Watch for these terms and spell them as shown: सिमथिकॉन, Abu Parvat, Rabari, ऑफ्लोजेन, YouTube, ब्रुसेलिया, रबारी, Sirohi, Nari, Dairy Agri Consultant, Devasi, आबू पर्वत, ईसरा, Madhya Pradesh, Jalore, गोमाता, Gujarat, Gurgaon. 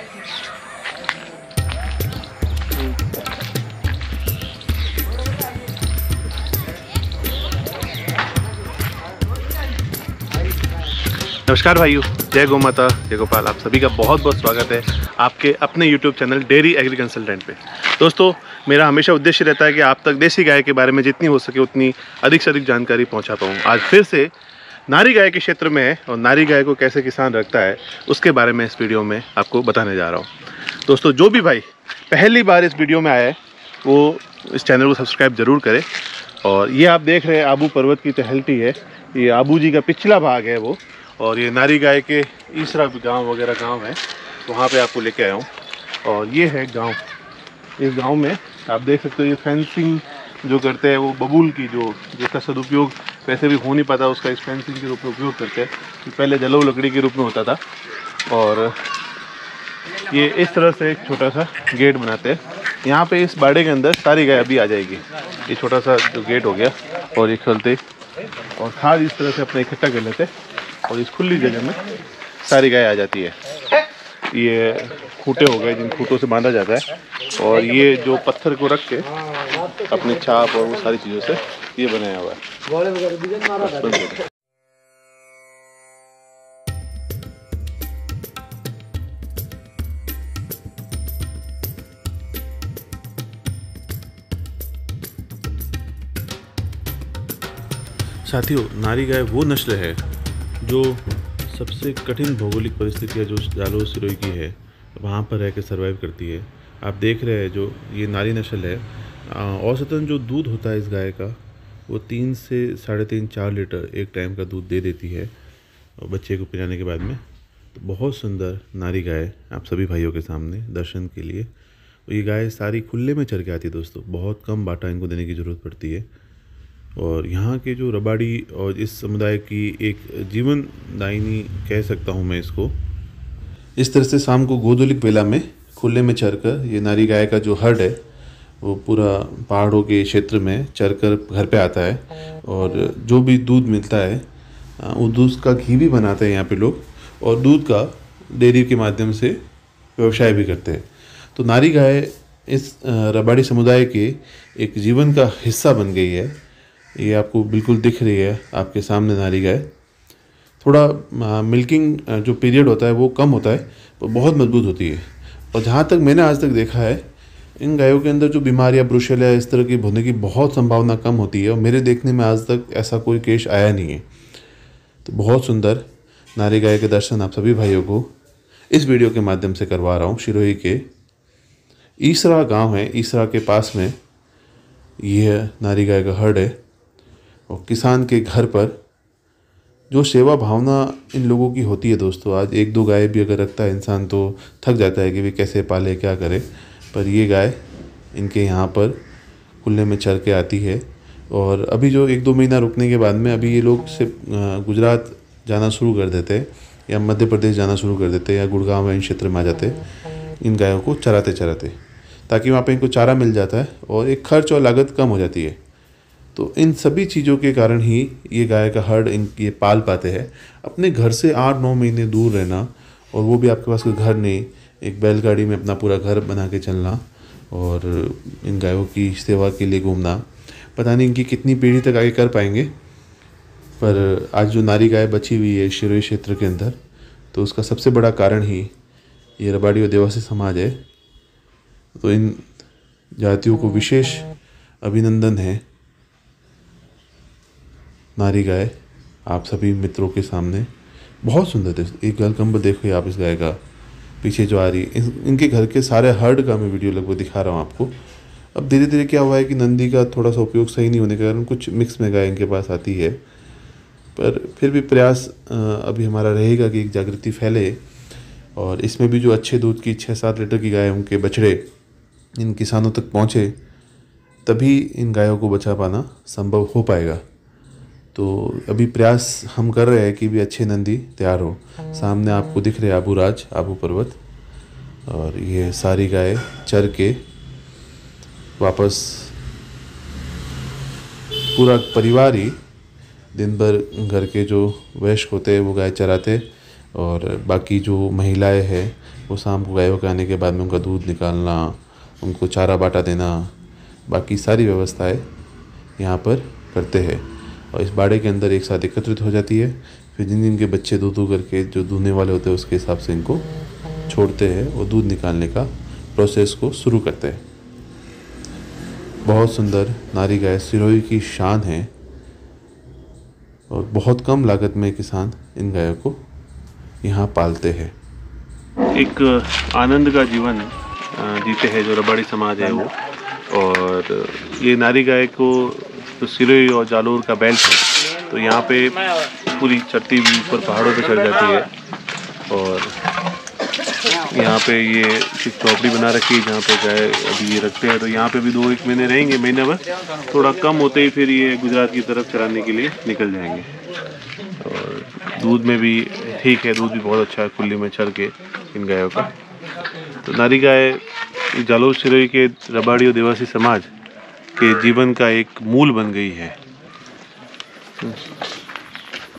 नमस्कार भाइयों, जय गौ माता, जय गोपाल। आप सभी का बहुत बहुत स्वागत है आपके अपने YouTube channel dairy agri consultant पे। दोस्तों, मेरा हमेशा उद्देश्य रहता है कि आप तक देसी गाय के बारे में जितनी हो सके उतनी अधिक से अधिक जानकारी पहुंचा पाऊँ। आज फिर से नारी गाय के क्षेत्र में है और नारी गाय को कैसे किसान रखता है उसके बारे में इस वीडियो में आपको बताने जा रहा हूँ। दोस्तों, जो भी भाई पहली बार इस वीडियो में आया है वो इस चैनल को सब्सक्राइब ज़रूर करें। और ये आप देख रहे हैं आबू पर्वत की टहलटी है, ये आबू जी का पिछला भाग है वो, और ये नारी गाय के ईसरा गांव वगैरह गांव है, वहाँ पे आपको लेके आया हूँ। और ये है गांव, इस गांव में आप देख सकते हो ये फेंसिंग जो करते हैं वो बबूल की, जो जिसका सदुपयोग वैसे भी हो नहीं पाता उसका इस फेंसिंग के रूप में उपयोग करते हैं। पहले जलो लकड़ी के रूप में होता था। और ये इस तरह से एक छोटा सा गेट बनाते हैं यहाँ पर। इस बाड़े के अंदर सारी गाय अभी आ जाएगी। ये छोटा सा जो गेट हो गया, और ये खोलते और खाद इस तरह से अपना इकट्ठा कर लेते हैं और इस खुली जगह में सारी गाय आ जाती है। ये खूंटे हो गए जिन खूंटों से बांधा जाता है, और ये जो पत्थर को रख के अपनी छाप और वो सारी चीज़ों से ये बनाया हुआ है। साथियों, नारी गाय वो नस्ल है जो सबसे कठिन भौगोलिक परिस्थितियाँ जो जालोर सिरोही की है वहाँ पर रह कर सर्वाइव करती है। आप देख रहे हैं जो ये नारी नस्ल है, औसतन जो दूध होता है इस गाय का वो 3 से 3.5 4 लीटर एक टाइम का दूध दे देती है बच्चे को पिलाने के बाद में। तो बहुत सुंदर नारी गाय आप सभी भाइयों के सामने दर्शन के लिए। ये गाय सारी खुले में चर के आती है दोस्तों, बहुत कम बाटा इनको देने की ज़रूरत पड़ती है। और यहाँ के जो रबाड़ी और इस समुदाय की एक जीवन दायिनी कह सकता हूँ मैं इसको। इस तरह से शाम को गोधुलिक बेला में खुले में चरकर ये नारी गाय का जो हर्ड है वो पूरा पहाड़ों के क्षेत्र में चरकर घर पे आता है। और जो भी दूध मिलता है उस दूध का घी भी बनाते हैं यहाँ पे लोग, और दूध का डेयरी के माध्यम से व्यवसाय भी करते हैं। तो नारी गाय इस रबाड़ी समुदाय के एक जीवन का हिस्सा बन गई है। ये आपको बिल्कुल दिख रही है आपके सामने नारी गाय। थोड़ा मिल्किंग जो पीरियड होता है वो कम होता है पर बहुत मजबूत होती है। और जहाँ तक मैंने आज तक देखा है इन गायों के अंदर जो बीमारियाँ ब्रुसेलिया इस तरह की होने की बहुत संभावना कम होती है, और मेरे देखने में आज तक ऐसा कोई केस आया नहीं है। तो बहुत सुंदर नारी गाय के दर्शन आप सभी भाइयों को इस वीडियो के माध्यम से करवा रहा हूँ। सिरोही के ईसरा गाँव है, ईसरा के पास में यह नारी गाय का हर्ड है। और किसान के घर पर जो सेवा भावना इन लोगों की होती है दोस्तों, आज 1-2 गाय भी अगर रखता है इंसान तो थक जाता है कि वे कैसे पाले क्या करे, पर ये गाय इनके यहाँ पर खुले में चर के आती है। और अभी जो 1-2 महीना रुकने के बाद में अभी ये लोग से गुजरात जाना शुरू कर देते हैं, या मध्य प्रदेश जाना शुरू कर देते हैं, या गुड़गांव इन क्षेत्र में आ जाते इन गायों को चराते चराते, ताकि वहाँ पर इनको चारा मिल जाता है और एक खर्च और लागत कम हो जाती है। तो इन सभी चीज़ों के कारण ही ये गाय का हर्ड ये पाल पाते हैं। अपने घर से 8-9 महीने दूर रहना, और वो भी आपके पास कोई घर नहीं, एक बैलगाड़ी में अपना पूरा घर बना के चलना और इन गायों की सेवा के लिए घूमना, पता नहीं इनकी कितनी पीढ़ी तक आगे कर पाएंगे। पर आज जो नारी गाय बची हुई है सिरोही क्षेत्र के अंदर, तो उसका सबसे बड़ा कारण ही ये रबाड़ी और देवासी समाज है। तो इन जातियों को विशेष अभिनंदन है। नारी गाय आप सभी मित्रों के सामने बहुत सुंदर है। एक गलकंब देखो आप इस गाय का, पीछे जो आ रही है इनके घर के सारे हर्ड का मैं वीडियो लगभग दिखा रहा हूँ आपको। अब धीरे धीरे क्या हुआ है कि नंदी का थोड़ा सा उपयोग सही नहीं होने के कारण कुछ मिक्स में गाय इनके पास आती है, पर फिर भी प्रयास अभी हमारा रहेगा कि एक जागृति फैले। और इसमें भी जो अच्छे दूध की 6-7 लीटर की गाय उनके बछड़े इन किसानों तक पहुँचे, तभी इन गायों को बचा पाना संभव हो पाएगा। तो अभी प्रयास हम कर रहे हैं कि भी अच्छे नंदी तैयार हो। सामने आपको दिख रहे आबू राज, आबू पर्वत, और ये सारी गाय चर के वापस पूरा परिवार ही दिन भर घर के जो वयस्क होते हैं वो गाय चराते, और बाकी जो महिलाएं हैं वो शाम को गायों के आने के बाद में उनका दूध निकालना, उनको चारा बाटा देना, बाकी सारी व्यवस्थाएं यहाँ पर करते हैं। और इस बाड़े के अंदर एक साथ एकत्रित हो जाती है। फिर जिन जिनके बच्चे दूध करके जो दूधने वाले होते हैं उसके हिसाब से इनको छोड़ते हैं और दूध निकालने का प्रोसेस को शुरू करते हैं। बहुत सुंदर नारी गाय सिरोही की शान है और बहुत कम लागत में किसान इन गायों को यहाँ पालते हैं। एक आनंद का जीवन जीते हैं जो रबारी समाज है वो। और ये नारी गाय को तो सिरोही और जालोर का बेल्ट है तो यहाँ पे पूरी चट्टी भी ऊपर पहाड़ों पे चढ़ जाती है। और यहाँ पे ये चौपड़ी बना रखी है जहाँ पे गाय अभी ये रखते हैं। तो यहाँ पे भी 2-1 महीने रहेंगे, महीने भर थोड़ा कम होते ही फिर ये गुजरात की तरफ चराने के लिए निकल जाएंगे। और दूध में भी ठीक है, दूध भी बहुत अच्छा है खुली में चढ़ के इन गायों का। तो नारी गाय जालोर सिरोही के रबाड़ी और देवासी समाज के जीवन का एक मूल बन गई है।